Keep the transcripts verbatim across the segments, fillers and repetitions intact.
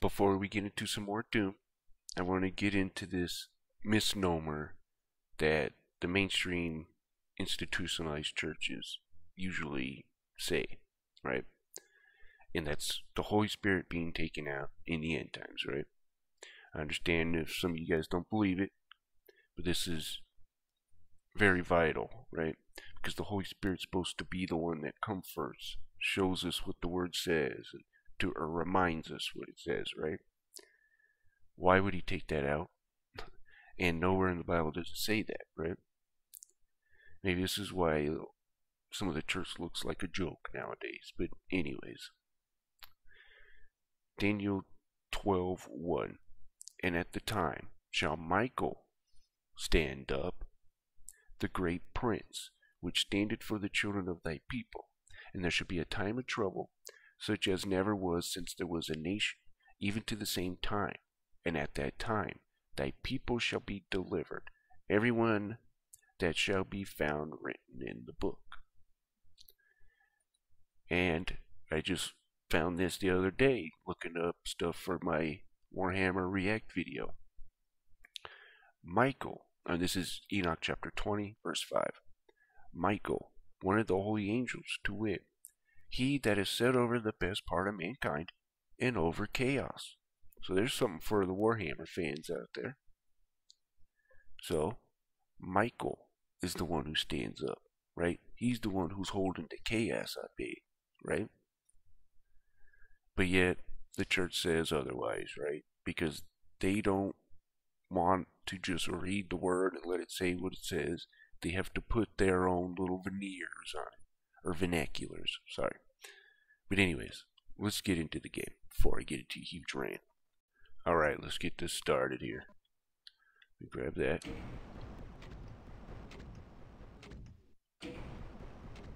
Before we get into some more Doom, I want to get into this misnomer that the mainstream institutionalized churches usually say, right? And that's the Holy Spirit being taken out in the end times, right? I understand if some of you guys don't believe it, but this is very vital, right? Because the Holy Spirit's supposed to be the one that comforts, shows us what the Word says, and to, or reminds us what it says, right? Why would he take that out? And nowhere in the Bible does it say that, right? Maybe this is why some of the church looks like a joke nowadays, but anyways. Daniel twelve one. And at the time shall Michael stand up, the great prince, which standeth for the children of thy people. And there shall be a time of trouble, such as never was since there was a nation, even to the same time. And at that time thy people shall be delivered, every one that shall be found written in the book. And I just found this the other day, looking up stuff for my Warhammer React video. Michael, and this is Enoch chapter twenty, verse five. Michael, one of the holy angels, to wit, he that is set over the best part of mankind, and over chaos. So there's something for the Warhammer fans out there. So, Michael is the one who stands up, right? He's the one who's holding the chaos at bay, right? But yet, the church says otherwise, right? Because they don't want to just read the word and let it say what it says. They have to put their own little veneers on it, or vernaculars, sorry. But anyways, let's get into the game before I get into a huge rant. Alright, let's get this started here. Let me grab that.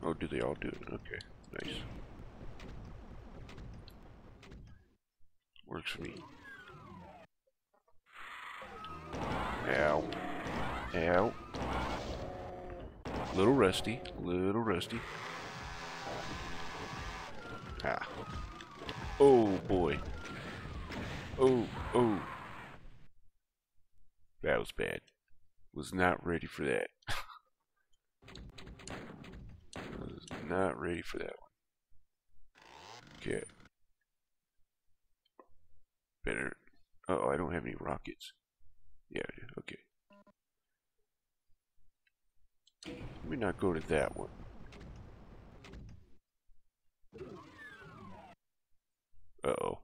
Oh, do they all do it? Okay, nice. Works for me. Ow. Ow. Little rusty. Little rusty. Ah. Oh, boy. Oh, oh. That was bad. Was not ready for that. Was not ready for that one. Okay. Better. Uh oh, I don't have any rockets. Yeah, I do. Okay. Let me not go to that one. Uh oh.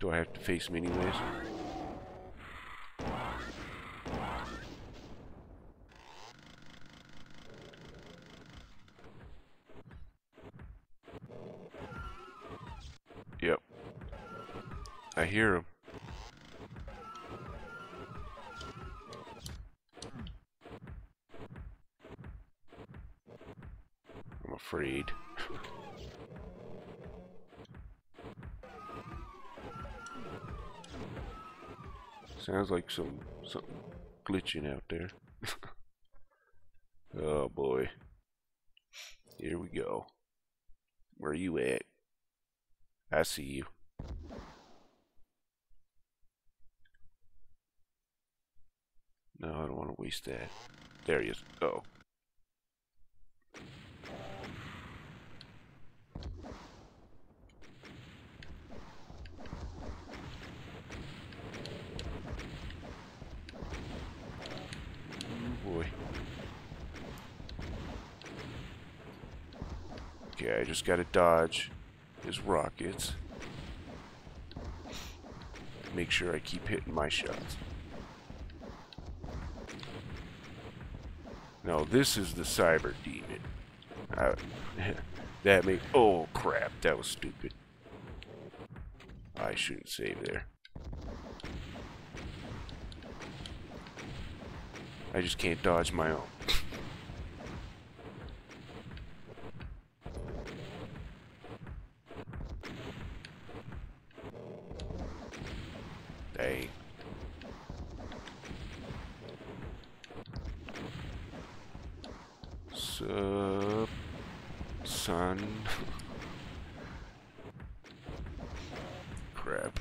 Do I have to face him anyways? Yep. I hear him. I'm afraid. Sounds like some something glitching out there. Oh boy. Here we go. Where are you at? I see you. No, I don't want to waste that. There he is. Uh oh. Okay, I just gotta dodge his rockets. Make sure I keep hitting my shots. No, this is the CyberDemon. Uh, that made... Oh, crap. That was stupid. I shouldn't save there. I just can't dodge my own. Dang. Sup. son. Crap.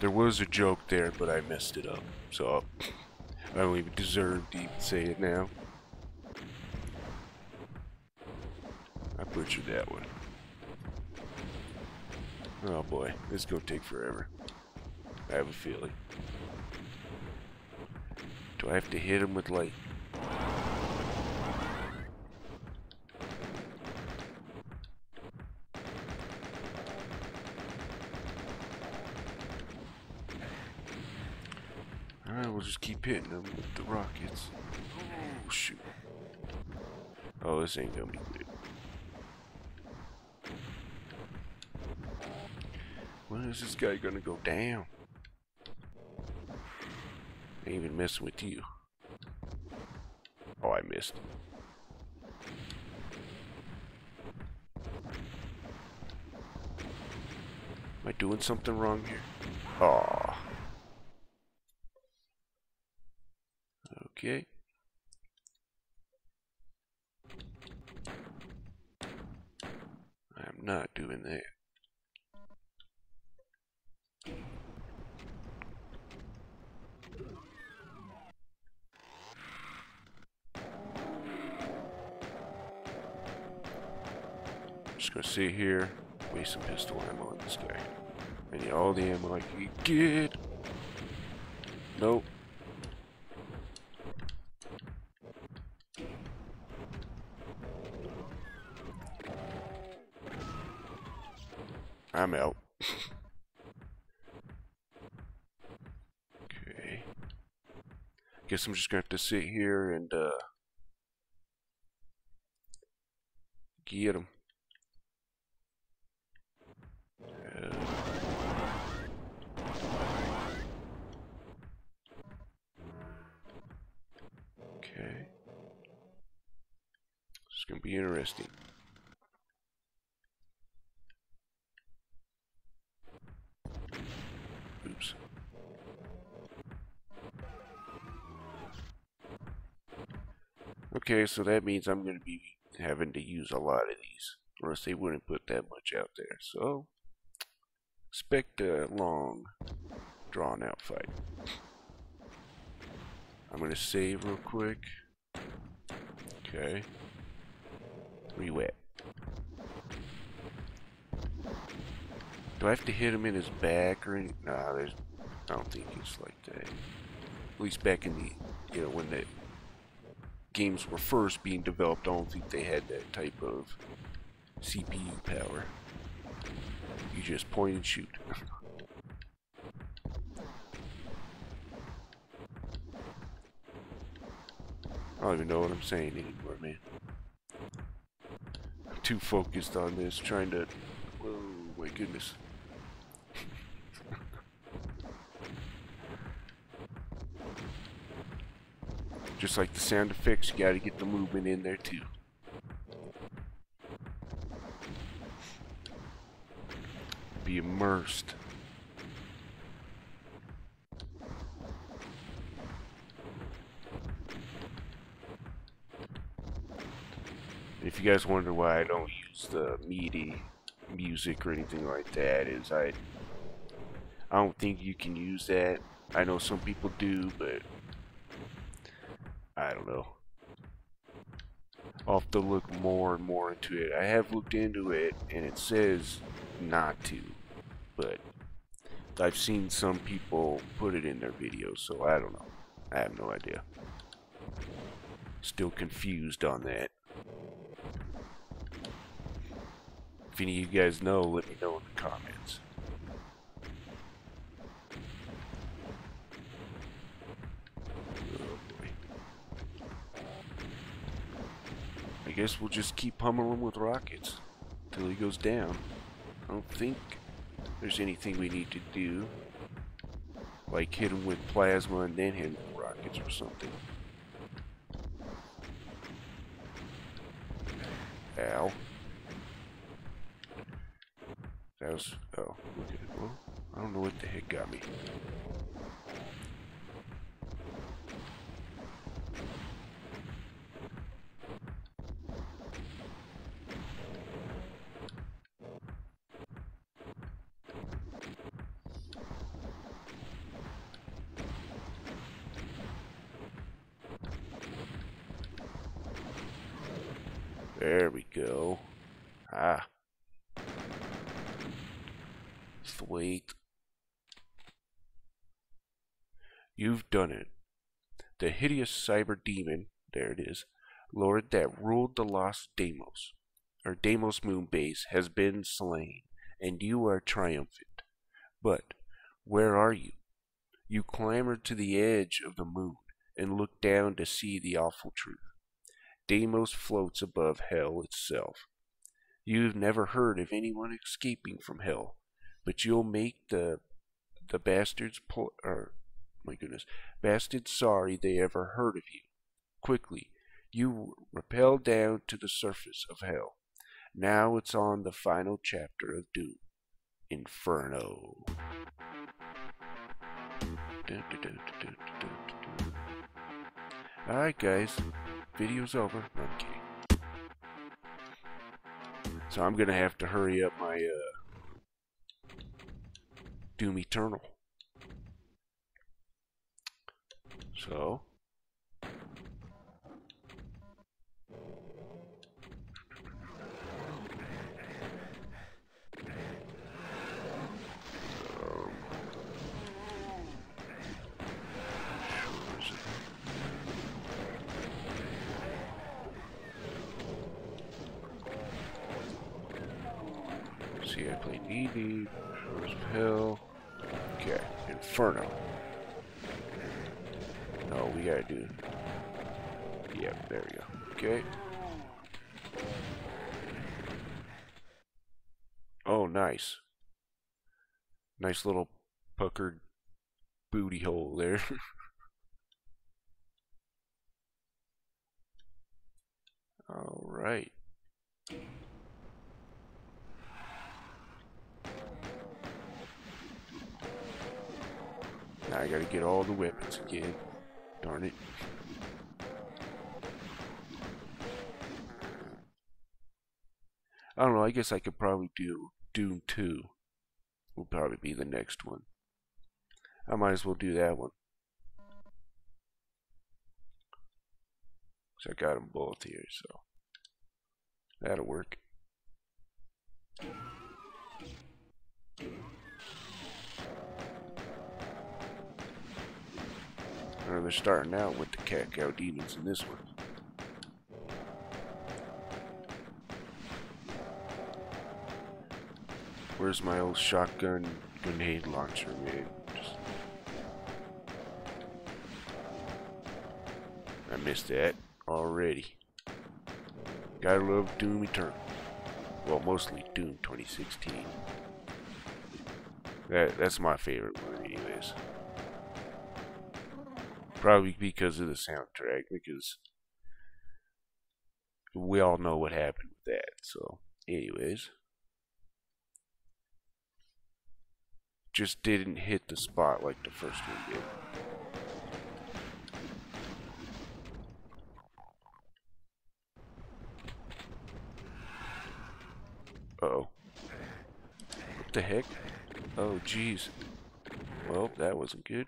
There was a joke there, but I messed it up, so I don't even deserve to even say it now. I butchered that one. Oh boy, this is gonna take forever. I have a feeling. Do I have to hit him with like... Alright, we'll just keep hitting him with the rockets. Oh shoot. Oh, this ain't gonna be good. When is this guy gonna go down? I ain't even messing with you. Oh, I missed. Am I doing something wrong here? Aw. Okay. I'm not doing that. Just gonna sit here, waste some pistol ammo on this guy. I need all the ammo I can get. Nope. I'm out. Okay. Guess I'm just gonna have to sit here and uh, get him. Gonna be interesting. Oops. Okay, so that means I'm gonna be having to use a lot of these, or else they wouldn't put that much out there. So expect a long, drawn-out fight. I'm gonna save real quick. Okay. Where you at? Do I have to hit him in his back or anything? Nah, there's, I don't think it's like that. At least back in the, you know, when the games were first being developed, I don't think they had that type of C P U power. You just point and shoot. I don't even know what I'm saying anymore, man. Too focused on this, trying to. Oh my goodness! Just like the sound effects, you gotta get the movement in there too. Be immersed. If you guys wonder why I don't use the MIDI music or anything like that, is I I don't think you can use that. I know some people do, but I don't know. I'll have to look more and more into it. I have looked into it, and it says not to, but I've seen some people put it in their videos, so I don't know. I have no idea. Still confused on that. If any of you guys know, let me know in the comments. Oh, I guess we'll just keep pummeling him with rockets till he goes down. I don't think there's anything we need to do, like hit him with plasma and then hit him with rockets or something. Ow. That was, oh, okay, well, I don't know what the heck got me. There we go. Ah. Wait. You've done it. The hideous CyberDemon, there it is, lord that ruled the lost Deimos, or Deimos moon base, has been slain, and you are triumphant. But where are you? You clambered to the edge of the moon and looked down to see the awful truth. Deimos floats above hell itself. You've never heard of anyone escaping from hell, but you'll make the the bastards pull, or my goodness, bastards sorry they ever heard of you. Quickly, you rappel down to the surface of hell. Now it's on the final chapter of Doom, Inferno. Alright guys, video's over. No, I'm kidding. So I'm gonna have to hurry up my uh, Doom Eternal. So I played E D, Rose of Hell. Okay, Inferno. No, we gotta do. Yep, there we go. Okay. Oh, nice. Nice little puckered booty hole there. Alright. Now I gotta get all the weapons again. Darn it. I don't know, I guess I could probably do Doom two. Will probably be the next one. I might as well do that one. Because I got them both here, so that'll work. Or they're starting out with the cat cow demons in this one. Where's my old shotgun grenade launcher, man? Just... I missed that already. Gotta love Doom Eternal. Well, mostly Doom twenty sixteen. That that's my favorite one, anyways. Probably because of the soundtrack, because we all know what happened with that. So, anyways, just didn't hit the spot like the first one did. Uh-oh. What the heck? Oh, jeez. Well, that wasn't good.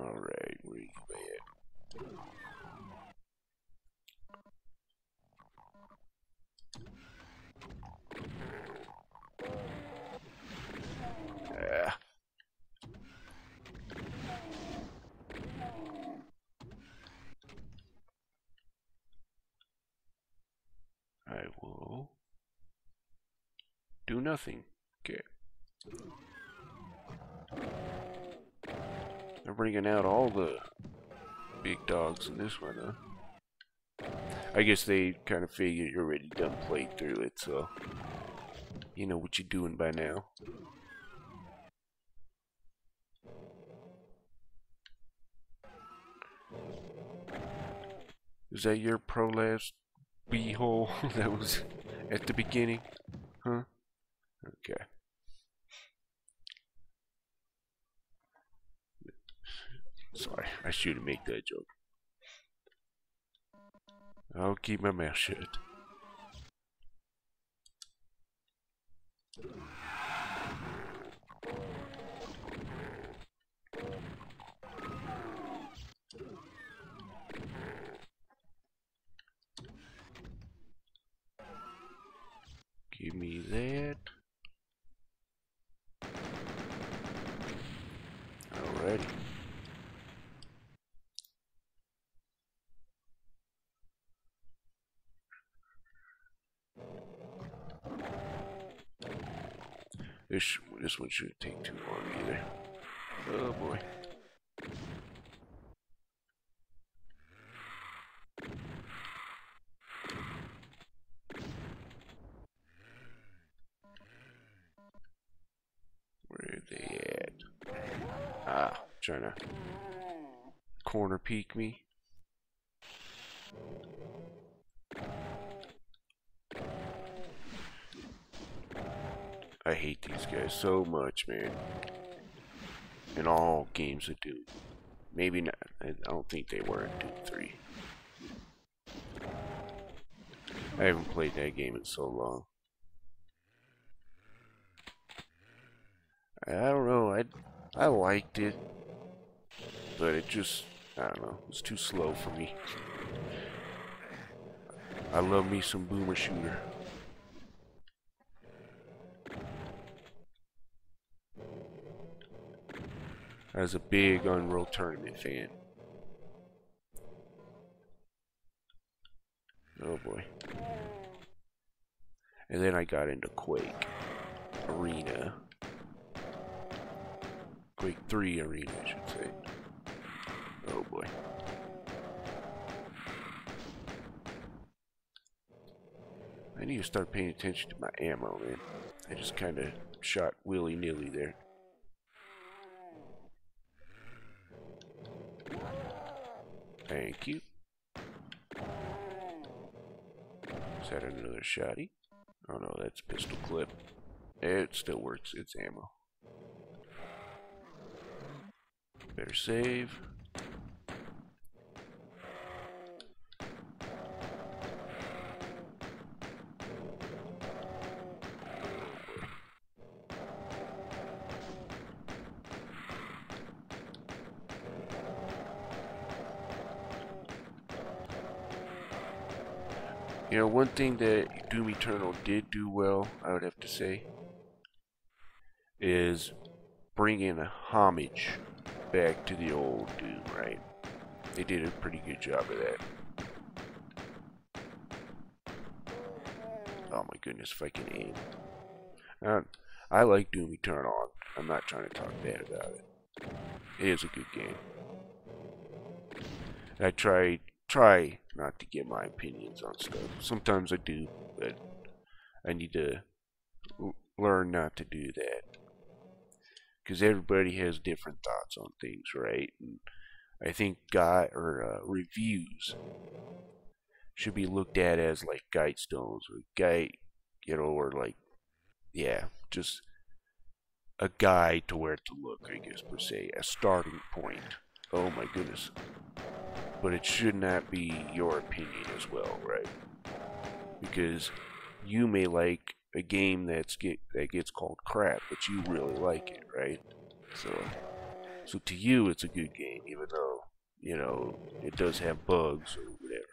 Alright, where are you at? Ah. I will do nothing. Okay. They're bringing out all the big dogs in this one, huh? I guess they kind of figured you're already done played through it, so you know what you're doing by now. Is that your prolapse beehole that was at the beginning? Huh? Okay. Sorry, I shouldn't make that joke. I'll keep my mouth shut. copy that. Alrighty. This, this one shouldn't take too long either. Oh boy. Where are they at? Ah, trying to corner peek me. I hate these guys so much, man. In all games of Doom. Maybe not. I don't think they were in Doom three. I haven't played that game in so long. I don't know. I, I liked it. But it just, I don't know. It was too slow for me. I love me some Boomer Shooter. I was a big Unreal Tournament fan. Oh boy. And then I got into Quake Arena. Quake three Arena, I should say. Oh boy. I need to start paying attention to my ammo, man. I just kind of shot willy-nilly there. Thank you. Is that another shotty? Oh no, that's pistol clip. It still works. It's ammo. Better save. You know, one thing that Doom Eternal did do well, I would have to say, is bring in a homage back to the old Doom, right? They did a pretty good job of that. Oh my goodness, if I can aim. Uh, I like Doom Eternal. I'm not trying to talk bad about it. It is a good game. I tried... Try not to get my opinions on stuff. Sometimes I do, but I need to learn not to do that. Because everybody has different thoughts on things, right? And I think guide or uh, reviews should be looked at as like guidestones or guide, you know, or like, yeah, just a guide to where to look, I guess, per se, a starting point. Oh my goodness. But it should not be your opinion as well, right? Because you may like a game that's get that gets called crap, but you really like it, right? So, so to you, it's a good game, even though you know it does have bugs or whatever.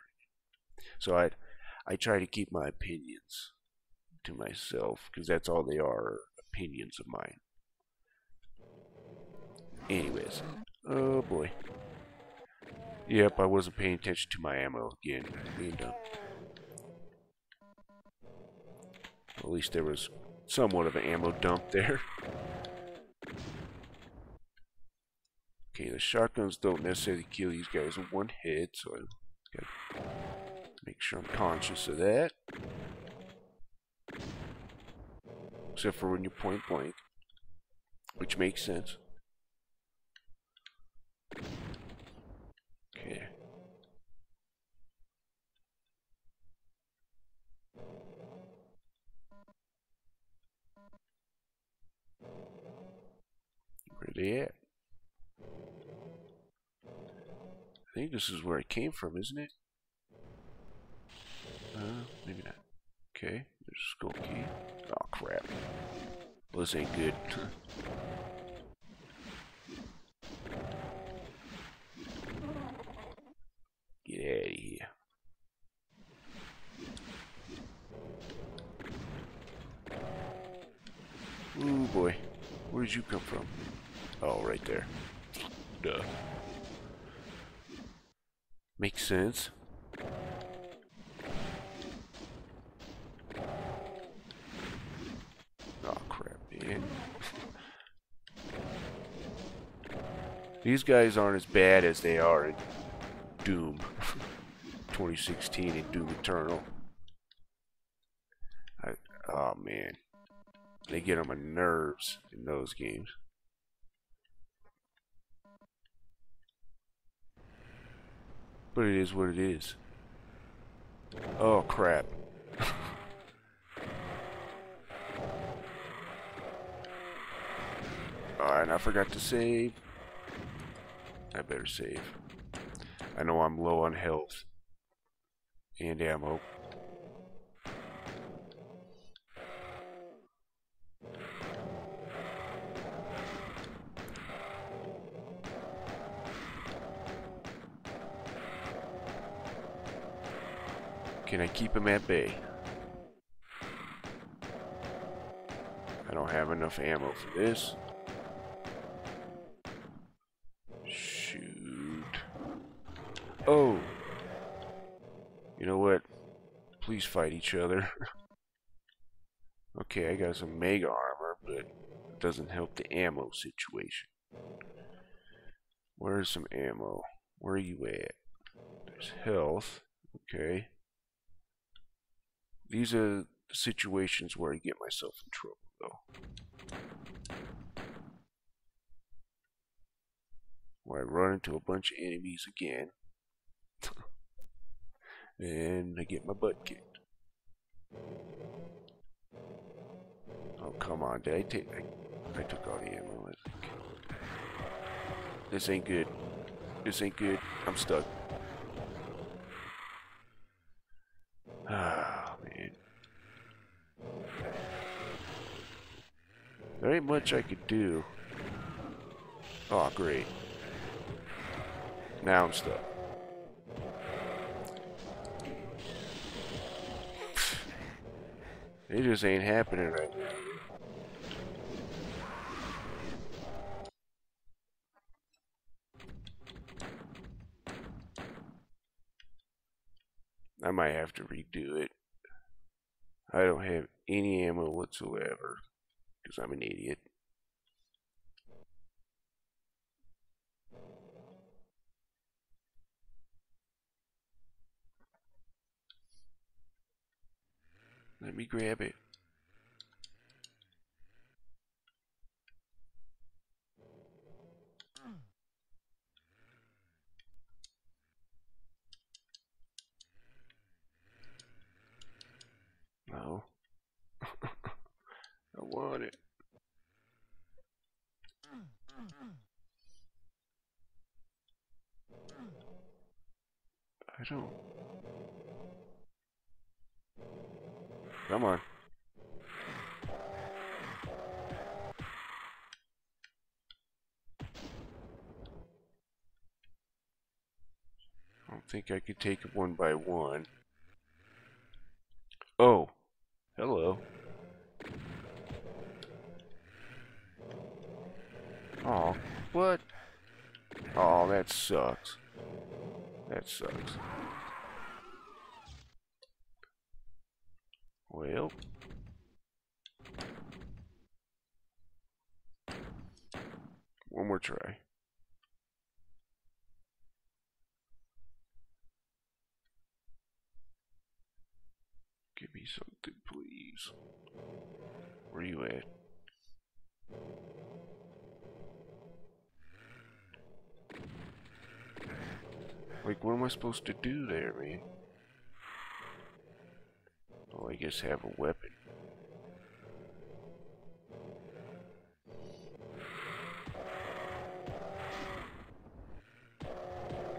So I, I try to keep my opinions to myself because that's all they are, opinions of mine. Anyways, oh boy. Yep, I wasn't paying attention to my ammo again. And, uh, at least there was somewhat of an ammo dump there. Okay, the shotguns don't necessarily kill these guys in one hit, so I gotta make sure I'm conscious of that. Except for when you're point blank, which makes sense. Yeah. I think this is where it came from, isn't it? Uh, maybe not. Okay, there's a skull key. Oh crap. Well, this ain't good. Get out of here. Where did you come from? Oh, right there. Duh. Makes sense. Oh, crap, man. These guys aren't as bad as they are in Doom twenty sixteen and Doom Eternal. I, oh, man. They get on my nerves in those games. But it is what it is. Oh, crap. Alright, I forgot to save. I better save. I know I'm low on health. And ammo. Can I keep him at bay? I don't have enough ammo for this. Shoot. Oh! You know what? Please fight each other. Okay, I got some mega armor, but it doesn't help the ammo situation. Where's some ammo? Where are you at? There's health. Okay. These are situations where I get myself in trouble, though. Where I run into a bunch of enemies again. And I get my butt kicked. Oh, come on. Did I take... I, I took all the ammo, I think. This ain't good. This ain't good. I'm stuck. Ah. There ain't much I could do. Oh, great. Now I'm stuck. It just ain't happening right now. I might have to redo it. I don't have any ammo whatsoever, because I'm an idiot. Let me grab it. No. I want it. I don't. Come on. I don't think I could take it one by one. Oh. Hello. Oh, what? Oh, that sucks. That sucks. Well. One more try. Give me something, please. Where are you at? Like, what am I supposed to do there, man? Oh, I guess have a weapon.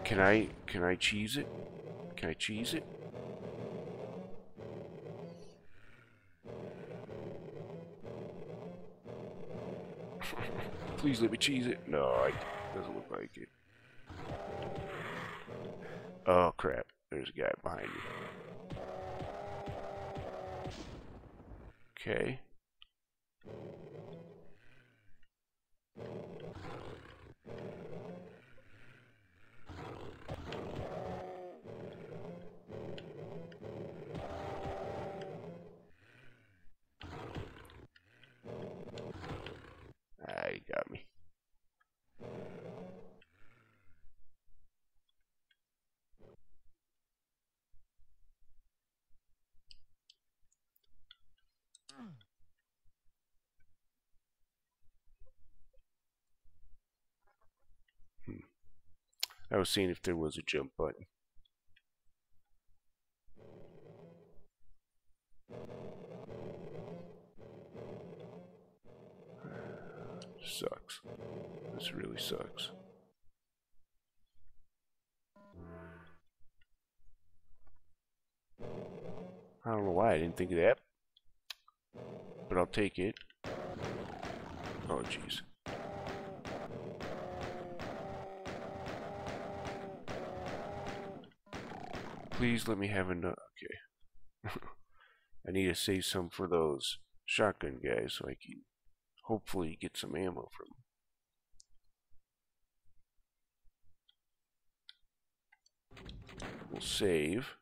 Can I, can I cheese it? Can I cheese it? Please let me cheese it. No, I, it doesn't look like it. Oh, crap. There's a guy behind me. Okay. at me. Hmm. I was seeing if there was a jump button. Sucks. This really sucks. I don't know why I didn't think of that, but I'll take it. Oh, jeez. Please let me have enough. Okay. I need to save some for those shotgun guys so I can hopefully get some ammo from them. We'll save.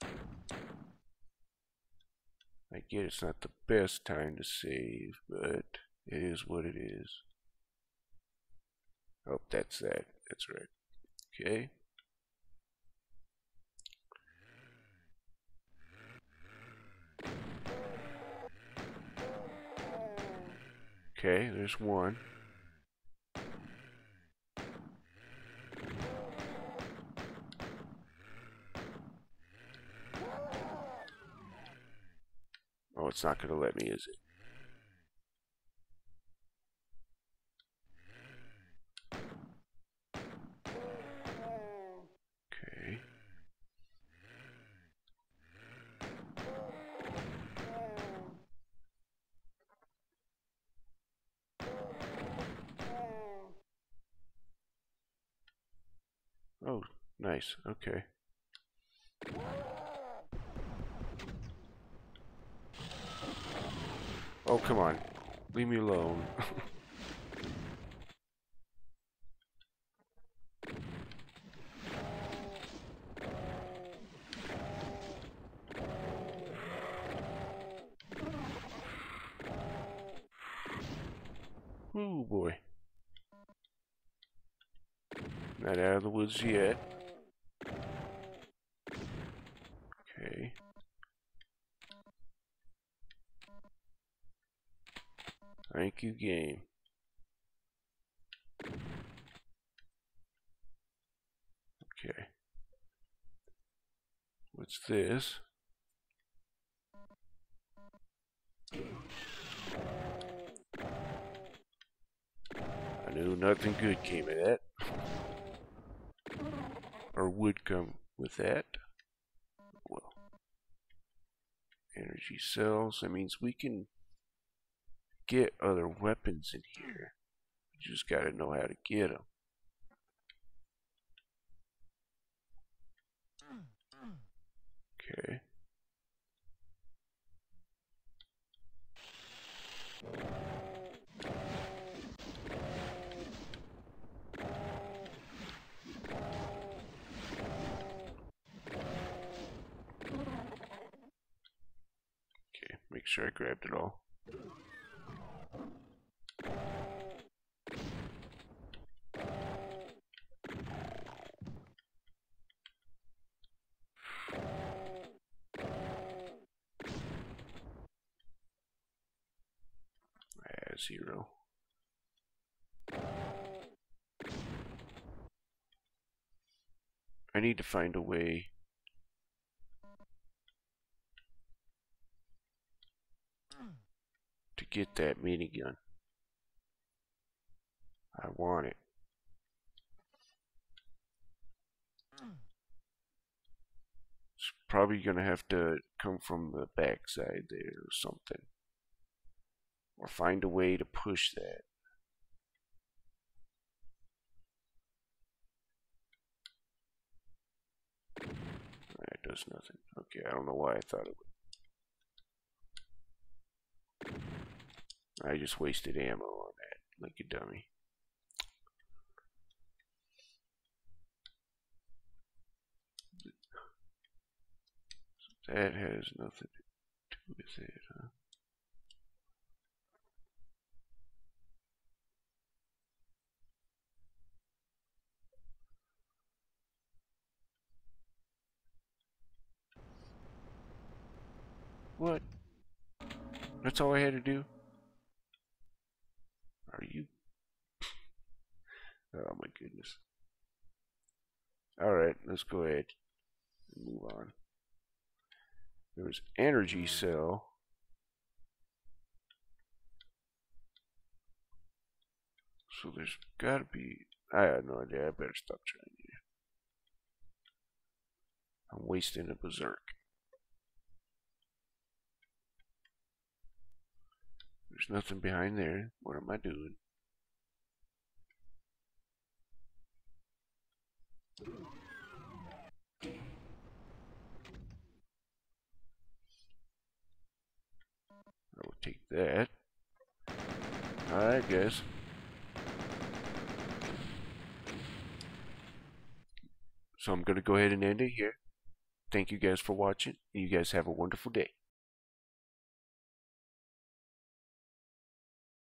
I get it's not the best time to save, but it is what it is. Oh, that's that. That's right. Okay. Okay, there's one. Oh, it's not going to let me, is it? Okay. Oh, nice. Okay. Oh, come on. Leave me alone. Oh, boy. Not out of the woods yet. Okay. Thank you, game. Okay. What's this? I knew nothing good came of that. Or would come with that. Well. Energy cells. That means we can get other weapons in here. You just gotta know how to get them. Okay. Okay, make sure I grabbed it all. Zero. I need to find a way. To get that minigun. I want it. It's probably gonna have to come from the backside there or something. Or find a way to push that. That does nothing. Okay, I don't know why I thought it would. I just wasted ammo on that, like a dummy. So that has nothing to do with it, huh? what? That's all I had to do. Are you? Oh my goodness. Alright, let's go ahead and move on. There's energy cell. So there's gotta be, I have no idea, I better stop trying here. I'm wasting a berserk. There's nothing behind there. What am I doing? I will take that. Alright, guys. So I'm going to go ahead and end it here. Thank you guys for watching. You guys have a wonderful day.